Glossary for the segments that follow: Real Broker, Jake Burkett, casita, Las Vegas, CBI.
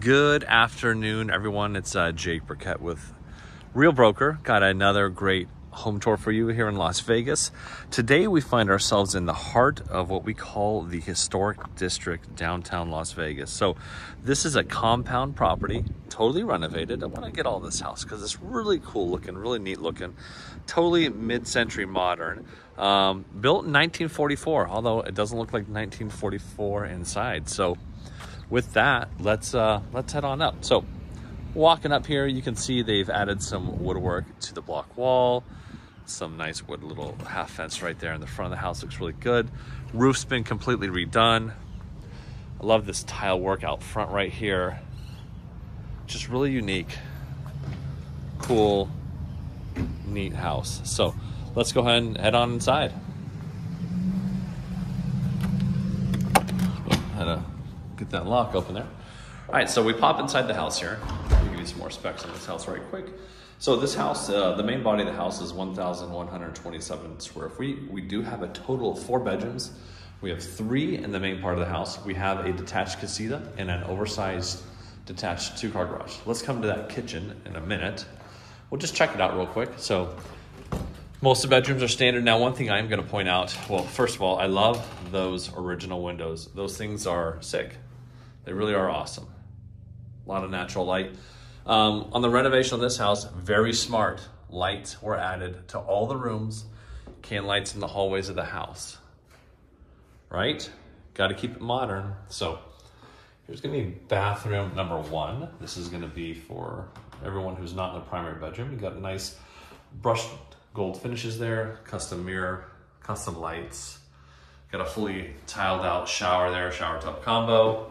Good afternoon, everyone. It's Jake Burkett with Real Broker. Got another great home tour for you here in Las Vegas. Today, we find ourselves in the heart of what we call the historic district, downtown Las Vegas. So this is a compound property, totally renovated. I want to get all this house because it's really cool looking, really neat looking, totally mid-century modern, built in 1944, although it doesn't look like 1944 inside. So with that, let's head on up. So walking up here, you can see they've added some woodwork to the block wall, some nice wood little half fence right there in the front of the house. Looks really good. Roof's been completely redone. I love this tile work out front right here. Just really unique, cool, neat house. So let's go ahead and head on inside. Get that lock open there. All right, so we pop inside the house here. Let me give you some more specs on this house right quick. So this house, the main body of the house is 1,127 square feet. We do have a total of 4 bedrooms. We have 3 in the main part of the house. We have a detached casita and an oversized detached 2-car garage. Let's come to that kitchen in a minute. We'll just check it out real quick. So most of the bedrooms are standard. Now, one thing I am going to point out, well, first of all, I love those original windows. Those things are sick. They really are awesome. A lot of natural light. On the renovation of this house, very smart. Lights were added to all the rooms, can lights in the hallways of the house, right? Got to keep it modern. So here's going to be bathroom number 1. This is going to be for everyone who's not in the primary bedroom. You got a nice brushed gold finishes there, custom mirror, custom lights. Got a fully tiled out shower there, shower tub combo.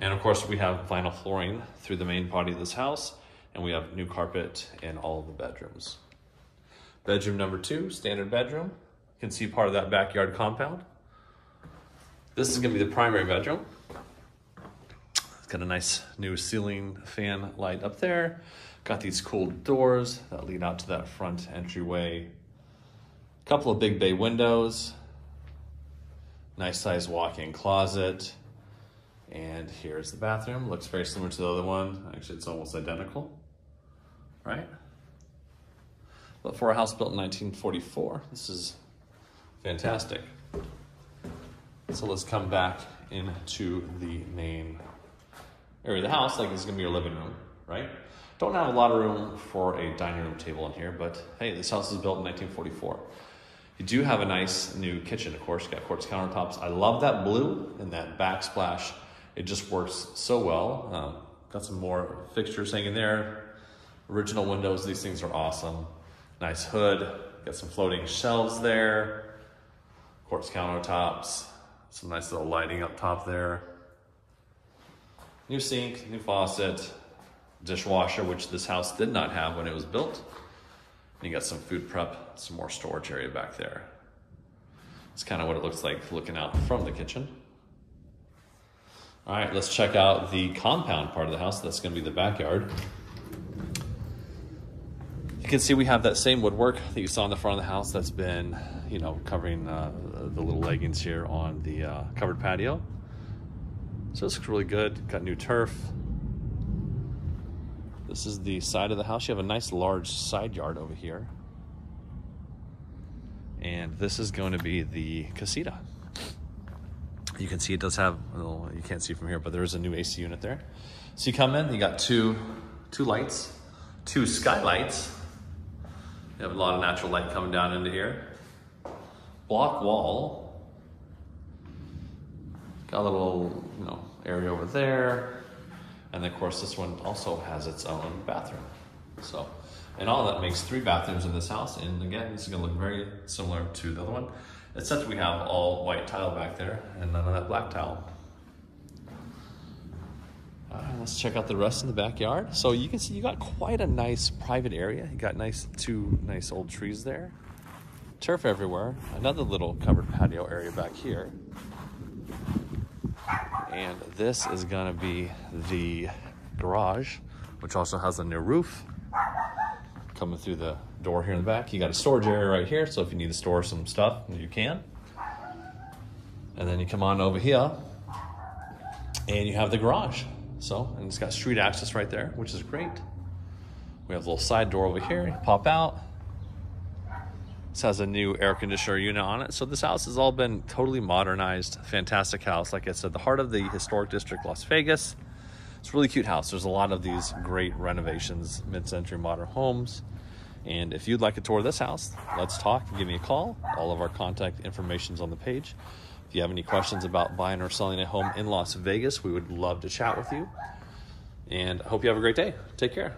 And of course, we have vinyl flooring through the main body of this house, and we have new carpet in all of the bedrooms. Bedroom number 2, standard bedroom. You can see part of that backyard compound. This is gonna be the primary bedroom. It's got a nice new ceiling fan light up there. Got these cool doors that lead out to that front entryway. A couple of big bay windows. Nice size walk-in closet. And here's the bathroom. Looks very similar to the other one. Actually, it's almost identical, right? But for a house built in 1944, this is fantastic. So let's come back into the main area of the house. Like, this is gonna be your living room, right? Don't have a lot of room for a dining room table in here, but hey, this house is built in 1944. You do have a nice new kitchen, of course. Got quartz countertops. I love that blue and that backsplash. It just works so well. Got some more fixtures hanging there. Original windows, these things are awesome. Nice hood, got some floating shelves there. Quartz countertops, some nice little lighting up top there. New sink, new faucet, dishwasher, which this house did not have when it was built. You got some food prep, some more storage area back there. It's kind of what it looks like looking out from the kitchen. All right, let's check out the compound part of the house. That's going to be the backyard. You can see we have that same woodwork that you saw in the front of the house that's been, you know, covering the little leggings here on the covered patio. So this looks really good. Got new turf. This is the side of the house. You have a nice large side yard over here. And this is going to be the casita. You can see it does have, well, you can't see from here, but there is a new AC unit there. So you come in, you got two lights, 2 skylights. You have a lot of natural light coming down into here. Block wall. Got a little, you know, area over there. And of course, this one also has its own bathroom. So, and all that makes 3 bathrooms in this house. And again, this is gonna look very similar to the other one, except we have all white tile back there and none of that black tile. All right, let's check out the rest of the backyard. So you can see you got quite a nice private area. You got nice 2 nice old trees there. Turf everywhere. Another little covered patio area back here. And this is gonna be the garage, which also has a new roof. Coming through the door here in the back, you got a storage area right here, so if you need to store some stuff, you can. And then you come on over here, and you have the garage. So, and it's got street access right there, which is great. We have a little side door over here, you pop out. This has a new air conditioner unit on it. So this house has all been totally modernized. Fantastic house. Like I said, the heart of the historic district, Las Vegas. It's a really cute house. There's a lot of these great renovations, mid-century modern homes. And if you'd like a tour of this house, let's talk. Give me a call. All of our contact information's on the page. If you have any questions about buying or selling a home in Las Vegas, we would love to chat with you. And I hope you have a great day. Take care.